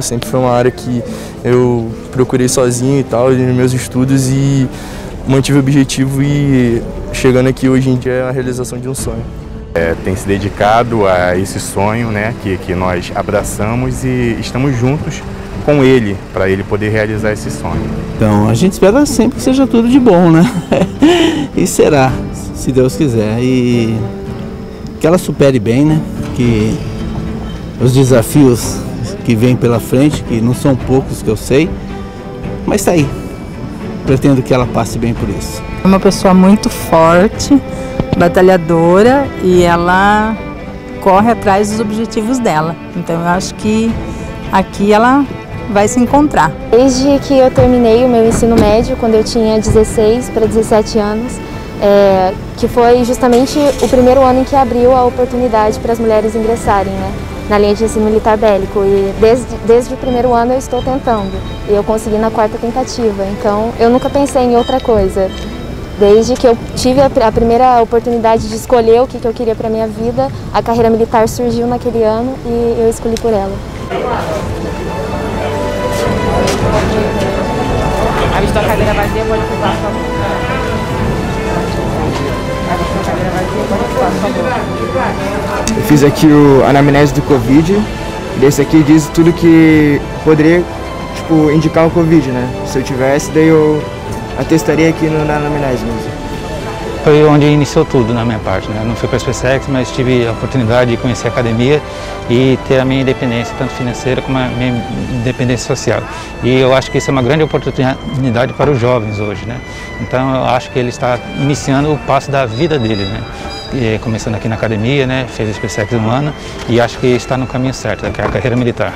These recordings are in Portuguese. Sempre foi uma área que eu procurei sozinho e tal, nos meus estudos, e mantive o objetivo e chegando aqui hoje em dia é a realização de um sonho. Tem se dedicado a esse sonho, né, que nós abraçamos e estamos juntos com ele, para ele poder realizar esse sonho. Então, a gente espera sempre que seja tudo de bom, né? E será, se Deus quiser. E que ela supere bem, né? Que os desafios que vêm pela frente, que não são poucos que eu sei, mas tá aí. Pretendo que ela passe bem por isso. É uma pessoa muito forte, batalhadora, e ela corre atrás dos objetivos dela. Então eu acho que aqui ela vai se encontrar. Desde que eu terminei o meu ensino médio, quando eu tinha 16 para 17 anos, que foi justamente o primeiro ano em que abriu a oportunidade para as mulheres ingressarem, né, na linha de ensino militar bélico. E desde o primeiro ano eu estou tentando, e eu consegui na 4ª tentativa, então eu nunca pensei em outra coisa. Desde que eu tive a primeira oportunidade de escolher o que eu queria para a minha vida, a carreira militar surgiu naquele ano e eu escolhi por ela. A gente está com a cadeira vazia, pode ocupar sua boca. Eu fiz aqui a anamnese do Covid, e esse aqui diz tudo que poderia, tipo, indicar o Covid, né? Se eu tivesse, daí eu atestaria aqui na anamnese mesmo. Foi onde iniciou tudo na minha parte, né? Não fui para a EsPCEx, mas tive a oportunidade de conhecer a academia e ter a minha independência, tanto financeira como a minha independência social. E eu acho que isso é uma grande oportunidade para os jovens hoje, né? Então eu acho que ele está iniciando o passo da vida dele, né? E, começando aqui na academia, né? Fez a EsPCEx um ano e acho que está no caminho certo, que é a carreira militar.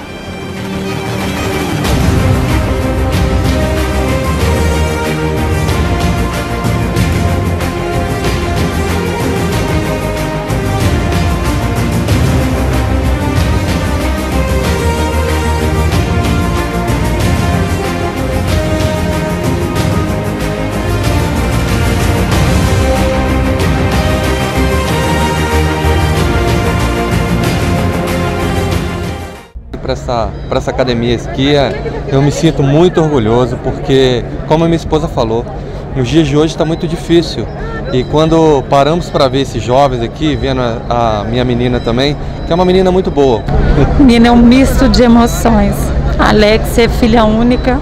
Para essa academia aqui, eu me sinto muito orgulhoso, porque, como a minha esposa falou, nos dias de hoje está muito difícil, e quando paramos para ver esses jovens aqui, vendo a minha menina também, que é uma menina muito boa. Menina, é um misto de emoções. A Alex é filha única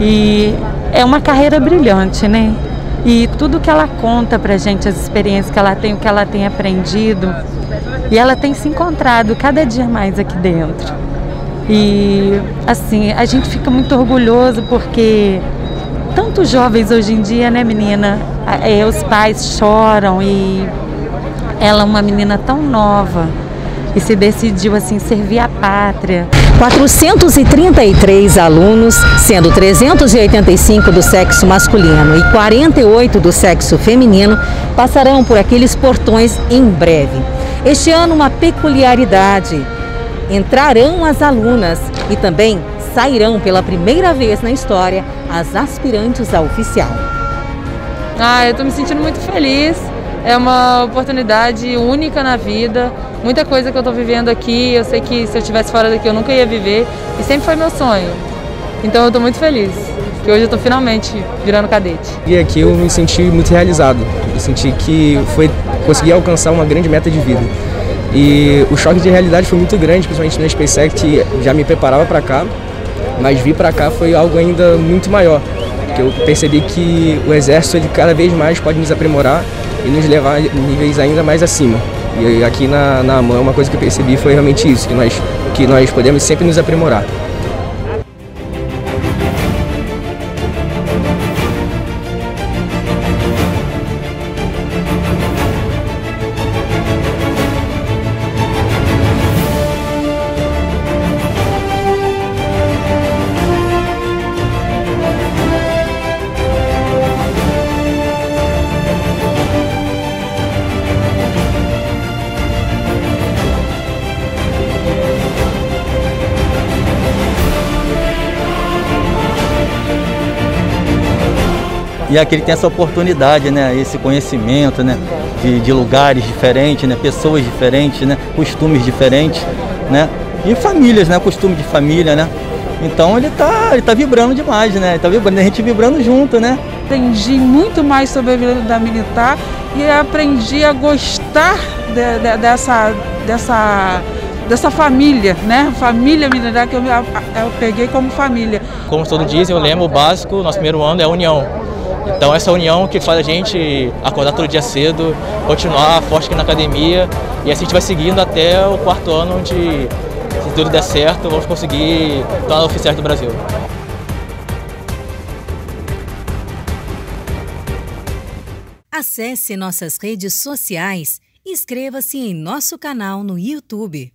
e é uma carreira brilhante, né? E tudo que ela conta pra gente, as experiências que ela tem, o que ela tem aprendido, e ela tem se encontrado cada dia mais aqui dentro. E assim, a gente fica muito orgulhoso, porque tantos jovens hoje em dia, né, menina, os pais choram, e ela é uma menina tão nova e se decidiu assim servir a pátria. 433 alunos, sendo 385 do sexo masculino e 48 do sexo feminino, passarão por aqueles portões em breve. Este ano, uma peculiaridade: entrarão as alunas e também sairão pela primeira vez na história as aspirantes a oficial. Eu estou me sentindo muito feliz, é uma oportunidade única na vida. Muita coisa que eu estou vivendo aqui, eu sei que se eu estivesse fora daqui eu nunca ia viver, e sempre foi meu sonho. Então eu estou muito feliz, que hoje eu estou finalmente virando cadete. E aqui eu me senti muito realizado, eu senti que consegui alcançar uma grande meta de vida. E o choque de realidade foi muito grande, principalmente na SpaceX, que já me preparava para cá, mas vir para cá foi algo ainda muito maior, porque eu percebi que o Exército ele cada vez mais pode nos aprimorar e nos levar a níveis ainda mais acima. E aqui na AMAN, uma coisa que eu percebi foi realmente isso, que nós podemos sempre nos aprimorar. E aqui ele tem essa oportunidade, né, esse conhecimento, né, de lugares diferentes, né, pessoas diferentes, né, costumes diferentes, né, e famílias, né? Costume de família, né? Então ele tá vibrando demais, né? Ele tá vibrando, a gente vibrando junto, né? Aprendi muito mais sobre a vida militar e aprendi a gostar dessa família, né? Família militar que eu peguei como família. Como todo dizem, eu lembro o básico, nosso primeiro ano é a união. Então essa união que faz a gente acordar todo dia cedo, continuar forte aqui na academia e assim a gente vai seguindo até o quarto ano onde, se tudo der certo, vamos conseguir tornar oficiais do Brasil. Acesse nossas redes sociais e inscreva-se em nosso canal no YouTube.